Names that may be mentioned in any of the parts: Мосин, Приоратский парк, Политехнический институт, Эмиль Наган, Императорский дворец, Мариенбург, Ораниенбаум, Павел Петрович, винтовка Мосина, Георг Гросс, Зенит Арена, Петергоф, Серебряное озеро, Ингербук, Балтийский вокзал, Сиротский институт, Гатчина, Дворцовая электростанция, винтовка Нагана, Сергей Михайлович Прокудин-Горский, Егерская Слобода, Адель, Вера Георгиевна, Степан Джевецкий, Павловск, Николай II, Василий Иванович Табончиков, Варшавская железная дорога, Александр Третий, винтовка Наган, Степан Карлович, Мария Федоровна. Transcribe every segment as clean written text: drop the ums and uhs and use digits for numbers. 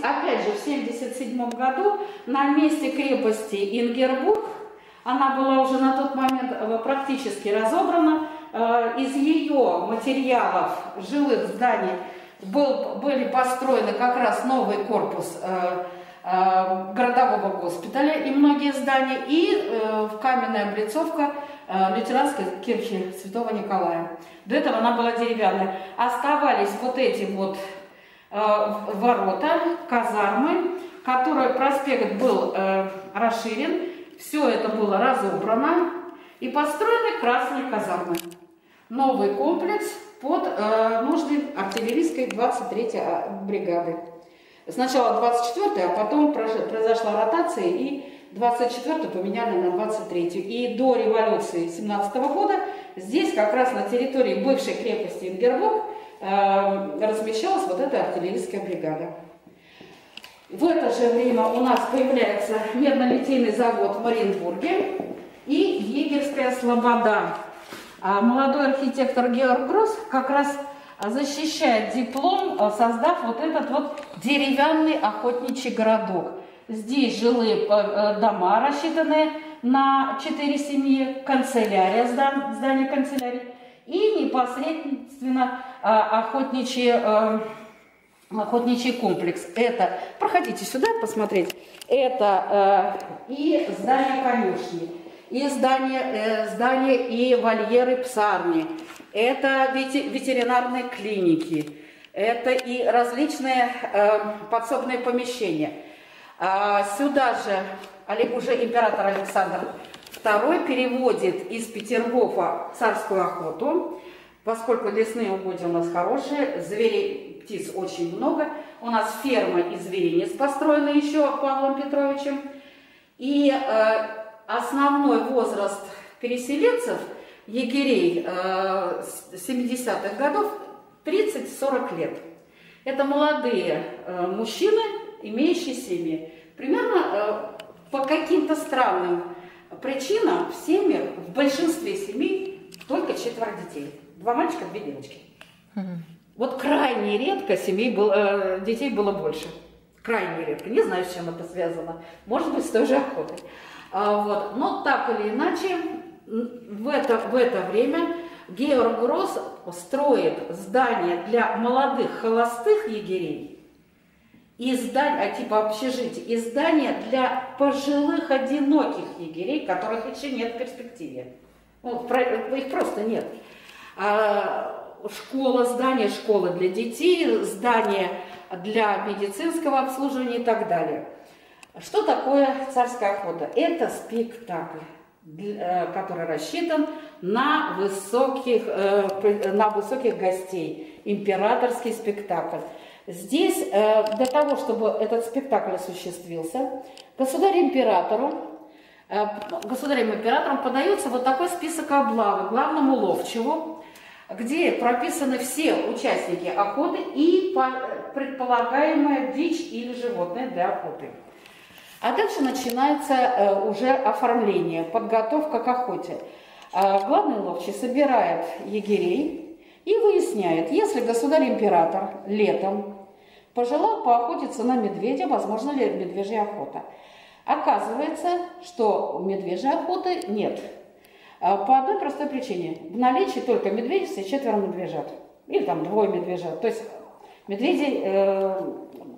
опять же, в 1977 году на месте крепости Ингербук, она была уже на тот момент практически разобрана, из ее материалов жилых зданий были построены как раз новый корпус городового госпиталя и многие здания, и каменная облицовка лютеранской кирхи Святого Николая. До этого она была деревянная. Оставались вот эти вот ворота, казармы, которые проспект был расширен, все это было разобрано и построены красные казармы. Новый комплекс под нужды артиллерийской 23-й бригады. Сначала 24-й, а потом произошла ротация, и 24-й поменяли на 23-ю. И до революции 17-го года здесь, как раз на территории бывшей крепости Ингербок, размещалась вот эта артиллерийская бригада. В это же время у нас появляется медно-литейный завод в Мариенбурге и Егерская Слобода. Молодой архитектор Георг Гросс как раз защищает диплом, создав вот этот вот деревянный охотничий городок. Здесь жилые дома, рассчитанные на 4 семьи, канцелярия, здание канцелярии и непосредственно охотничий комплекс. Это, проходите сюда посмотреть, это и здание конюшни, и здание и вольеры псарни. Это ветеринарные клиники, это и различные подсобные помещения. Сюда же уже император Александр II переводит из Петергофа царскую охоту, поскольку лесные угодья у нас хорошие, зверей, птиц очень много. У нас ферма и зверинец построены еще Павлом Петровичем. И основной возраст переселенцев, егерей 70-х годов, 30-40 лет. Это молодые мужчины, имеющие семьи. Примерно по каким-то странным причинам в семьях, в большинстве семей только 4 детей. 2 мальчика, 2 девочки. Вот крайне редко детей было больше. Крайне редко. Не знаю, с чем это связано. Может быть, с той же охотой. Вот. Но так или иначе, в это время Георг Гросс строит здание для молодых холостых егерей, и здание, типа общежития, и здание для пожилых одиноких егерей, которых еще нет в перспективе. Ну, их просто нет. Школа, здание школы для детей, здание для медицинского обслуживания и так далее. Что такое царская охота? Это спектакль, который рассчитан на высоких гостей. Императорский спектакль. Здесь для того, чтобы этот спектакль осуществился, государем-императором подается вот такой список облавы главному ловчему, где прописаны все участники охоты и предполагаемая дичь или животное для охоты. А дальше начинается уже оформление, подготовка к охоте. Главный ловчий собирает егерей и выясняет, если государь-император летом пожелал поохотиться на медведя, возможно ли медвежья охота. Оказывается, что медвежьей охоты нет. По одной простой причине. В наличии только медведицы и 4 медвежат. Или там 2 медвежат. То есть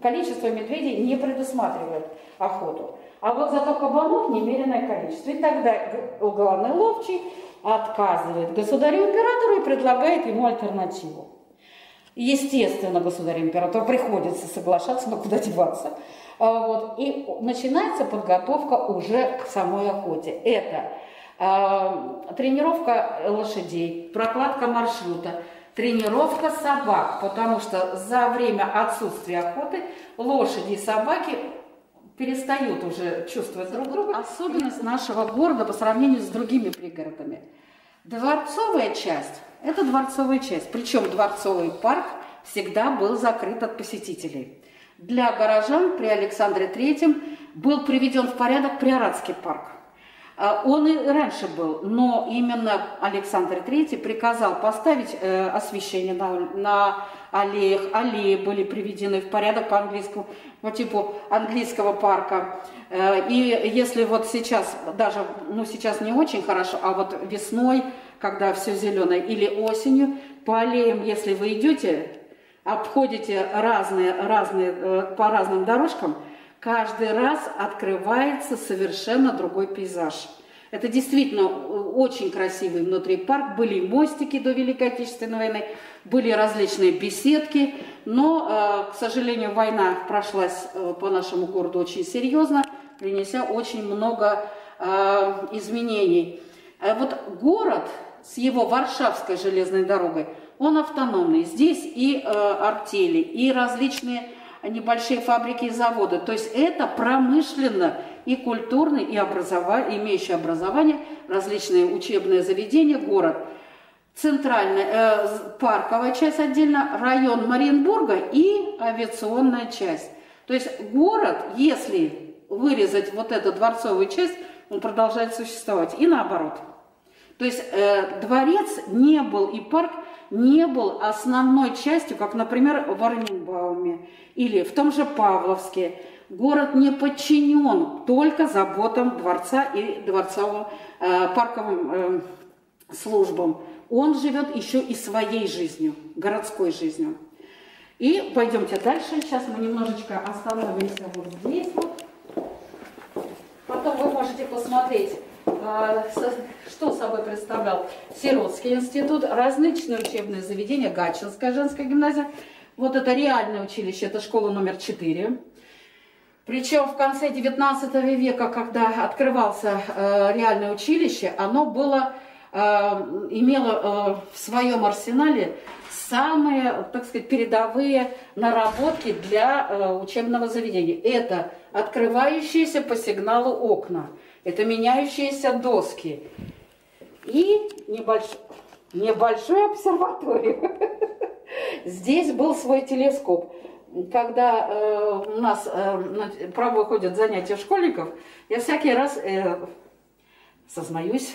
количество медведей не предусматривает охоту. А вот зато кабанов немереное количество. И тогда главный ловчий отказывает государю-императору и предлагает ему альтернативу. Естественно, государь-императору приходится соглашаться, но куда деваться. Вот. И начинается подготовка уже к самой охоте. Это тренировка лошадей, прокладка маршрута, тренировка собак, потому что за время отсутствия охоты лошади и собаки перестают уже чувствовать друг друга. Особенность нашего города по сравнению с другими пригородами. Дворцовая часть – это дворцовая часть. Причем дворцовый парк всегда был закрыт от посетителей. Для горожан при Александре Третьем был приведен в порядок Приоратский парк. Он и раньше был, но именно Александр III приказал поставить освещение на аллеях. Аллеи были приведены в порядок по типу английского парка. И если вот сейчас, даже, ну сейчас не очень хорошо, а вот весной, когда все зеленое, или осенью, по аллеям, если вы идете, обходите по разным дорожкам, каждый раз открывается совершенно другой пейзаж. Это действительно очень красивый внутри парк. Были мостики до Великой Отечественной войны, были различные беседки. Но, к сожалению, война прошлась по нашему городу очень серьезно, принеся очень много изменений. Вот город с его Варшавской железной дорогой, он автономный. Здесь и артели, и различные небольшие фабрики и заводы. То есть это промышленно и культурный, и имеющий образование, различные учебные заведения, город. Центральная, парковая часть отдельно, район Мариенбурга и авиационная часть. То есть город, если вырезать вот эту дворцовую часть, он продолжает существовать. И наоборот. То есть дворец не был и парк не был основной частью, как, например, в Ораниенбауме или в том же Павловске. Город не подчинен только заботам дворца и дворцовым парковым службам. Он живет еще и своей жизнью, городской жизнью. И пойдемте дальше. Сейчас мы немножечко остановимся вот здесь. Потом вы можете посмотреть, что собой представлял Сиротский институт, различные учебные заведения, Гатчинская женская гимназия. Вот это реальное училище, это школа номер 4. Причем в конце 19 века, когда открывался реальное училище, оно было, имело в своем арсенале самые, так сказать, передовые наработки для учебного заведения. Это открывающиеся по сигналу окна. Это меняющиеся доски и небольшую обсерваторию. Здесь был свой телескоп. Когда у нас проходят занятия школьников, я всякий раз сознаюсь,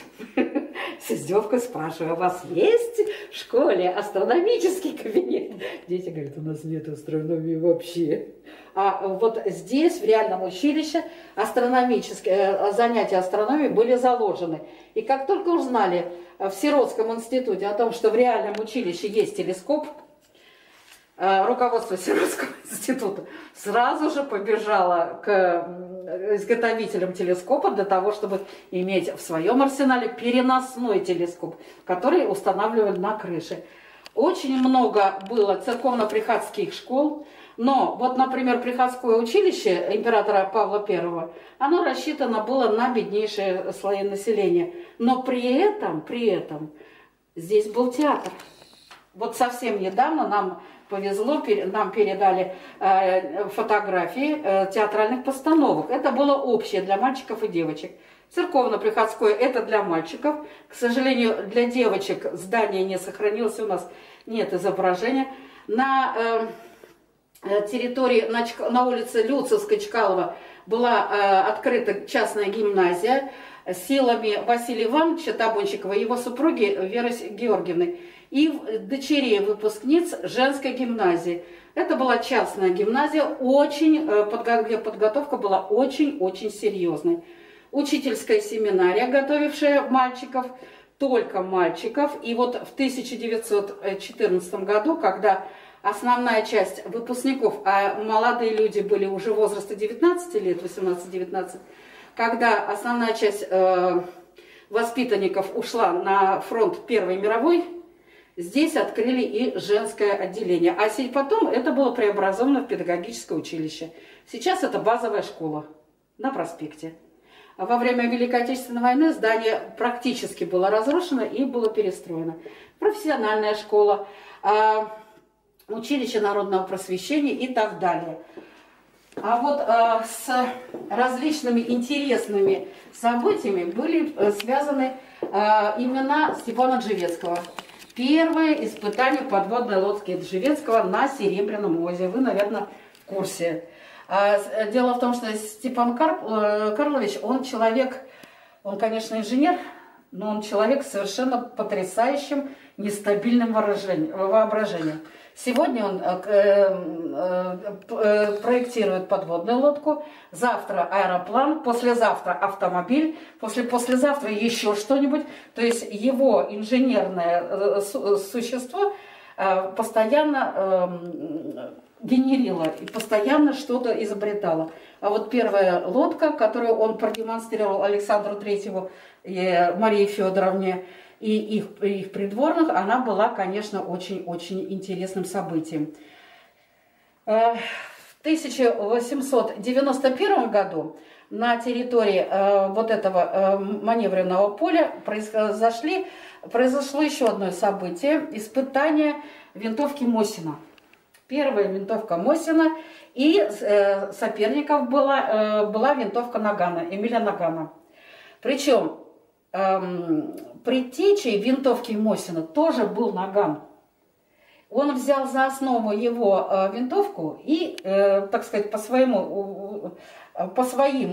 с издевкой спрашиваю, у вас есть в школе астрономический кабинет? Дети говорят, у нас нет астрономии вообще. А вот здесь, в реальном училище, занятия астрономии были заложены. И как только узнали в Сиротском институте о том, что в реальном училище есть телескоп, руководство Сиротского института сразу же побежало к изготовителям телескопа для того, чтобы иметь в своем арсенале переносной телескоп, который устанавливали на крыше. Очень много было церковно-приходских школ, но вот, например, приходское училище императора Павла I, оно рассчитано было на беднейшие слои населения. Но при этом здесь был театр. Вот совсем недавно нам повезло, нам передали фотографии театральных постановок. Это было общее для мальчиков и девочек. Церковно-приходское – это для мальчиков. К сожалению, для девочек здание не сохранилось, у нас нет изображения. На территории, на улице Люцевской-Чкалова была открыта частная гимназия силами Василия Ивановича Табончикова и его супруги Веры Георгиевны и дочерей выпускниц женской гимназии. Это была частная гимназия, где подготовка была очень-очень серьезной. Учительская семинария, готовившая мальчиков, только мальчиков. И вот в 1914 году, когда основная часть выпускников, а молодые люди были уже возраста 19 лет, 18-19, когда основная часть воспитанников ушла на фронт Первой мировой, здесь открыли и женское отделение. А потом это было преобразовано в педагогическое училище. Сейчас это базовая школа на проспекте. А во время Великой Отечественной войны здание практически было разрушено и было перестроено. Профессиональная школа, училище народного просвещения и так далее. А вот с различными интересными событиями были связаны имена Степана Джевецкого. Первое испытание подводной лодки Джевецкого на Серебряном озере. Вы, наверное, в курсе. Дело в том, что Степан Карлович, он человек Он, конечно, инженер, но он человек с совершенно потрясающим, нестабильным воображением. Сегодня он проектирует подводную лодку, завтра аэроплан, послезавтра автомобиль, послезавтра еще что-нибудь. То есть его инженерное существо постоянно генерило и постоянно что-то изобретало. А вот первая лодка, которую он продемонстрировал Александру Третьему и Марии Федоровне, и их придворных, она была, конечно, очень-очень интересным событием. В 1891 году на территории вот этого маневренного поля произошло еще одно событие – испытание винтовки Мосина. Первая винтовка Мосина, и соперников была винтовка Нагана, Эмиля Нагана. Причем предтечей винтовки Мосина тоже был Наган. Он взял за основу его винтовку и, так сказать, по своим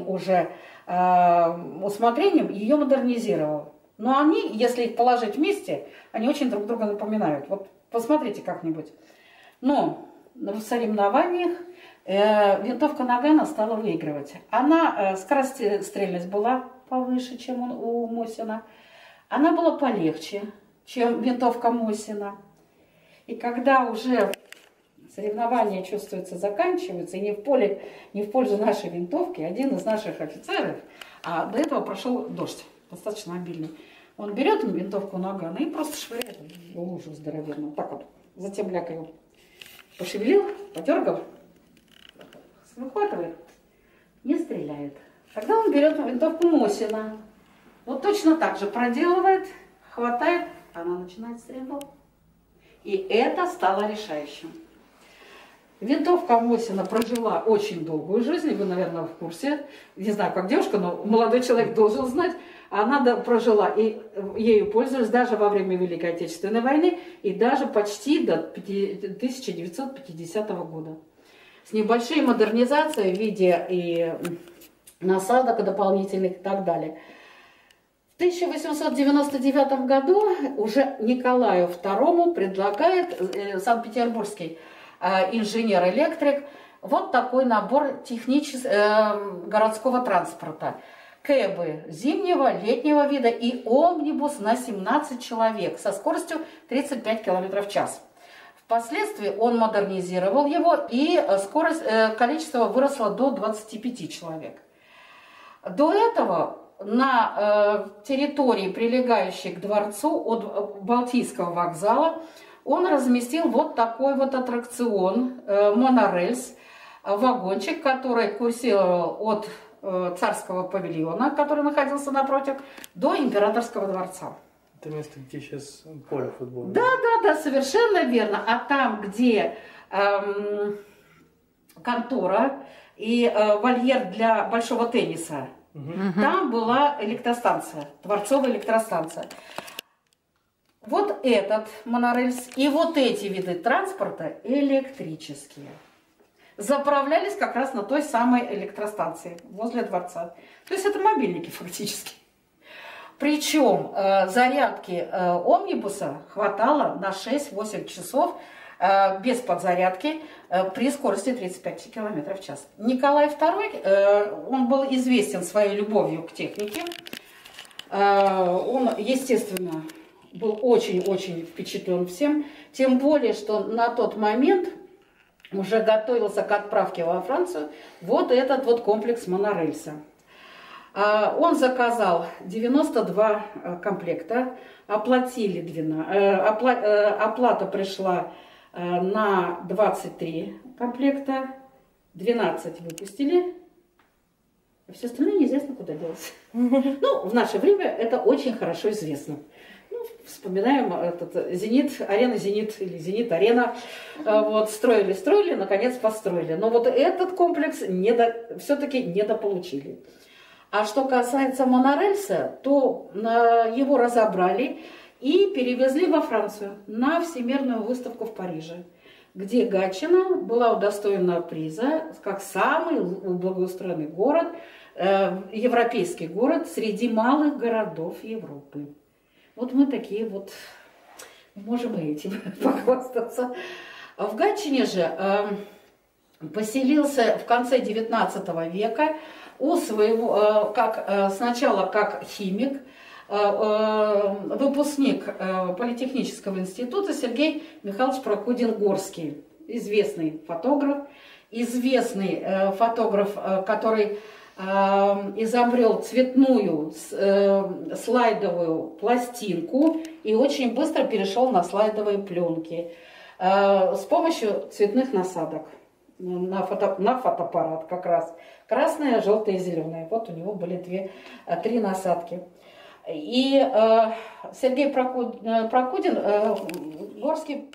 уже усмотрениям ее модернизировал. Но они, если их положить вместе, они очень друг друга напоминают. Вот посмотрите как-нибудь. Но в соревнованиях винтовка Нагана стала выигрывать. Она, скорострельность была повыше, чем у Мосина. Она была полегче, чем винтовка Мосина. И когда уже соревнования, чувствуется, заканчиваются, и не в пользу нашей винтовки, один из наших офицеров, а до этого прошел дождь, достаточно обильный, он берет винтовку Нагана и просто швыряет в лужу здоровенную. Так вот, затем ляк его пошевелил, подергал, выхватывает, не стреляет. Тогда он берет винтовку Мосина, вот точно так же проделывает, хватает, она начинает стрельбу. И это стало решающим. Винтовка Мосина прожила очень долгую жизнь, вы, наверное, в курсе, не знаю, как девушка, но молодой человек должен знать. Она прожила, и ею пользовались даже во время Великой Отечественной войны, и даже почти до 1950 года. С небольшой модернизацией в виде и насадок дополнительных и так далее. В 1899 году уже Николаю II предлагает санкт-петербургский инженер-электрик вот такой набор городского транспорта. Кэбы зимнего, летнего вида и омнибус на 17 человек со скоростью 35 км в час. Впоследствии он модернизировал его, и количество выросло до 25 человек. До этого на территории, прилегающей к дворцу от Балтийского вокзала, он разместил вот такой вот аттракцион, монорельс, вагончик, который курсировал от царского павильона, который находился напротив, до Императорского дворца. Это место, где сейчас поле футбольное. Да, совершенно верно. А там, где контора и вольер для большого тенниса, там была электростанция, Дворцовая электростанция. Вот этот монорельс и вот эти виды транспорта электрические заправлялись как раз на той самой электростанции возле дворца. То есть это мобильники фактически. Причем зарядки омнибуса хватало на 6-8 часов без подзарядки при скорости 35 км в час. Николай II, он был известен своей любовью к технике. Он, естественно, был очень-очень впечатлен всем. Тем более, что на тот момент уже готовился к отправке во Францию вот этот вот комплекс монорельса. Он заказал 92 комплекта, оплата пришла на 23 комплекта, 12 выпустили, а все остальное неизвестно куда делось. Ну, в наше время это очень хорошо известно. Вспоминаем этот Зенит Арена, Зенит Арена. Вот, строили, наконец построили. Но вот этот комплекс все-таки недополучили. А что касается монорельса, то его разобрали и перевезли во Францию на Всемирную выставку в Париже. где Гатчина была удостоена приза как самый благоустроенный город, европейский город среди малых городов Европы. Вот мы такие вот, можем и этим похвастаться. В Гатчине же поселился в конце 19 века у своего, сначала как химик, выпускник Политехнического института Сергей Михайлович Прокудин-Горский, известный фотограф, который изобрел цветную слайдовую пластинку и очень быстро перешел на слайдовые пленки с помощью цветных насадок на фотоаппарат как раз. Красная, желтая и зеленая. Вот у него были три насадки. И Сергей Прокудин-Горский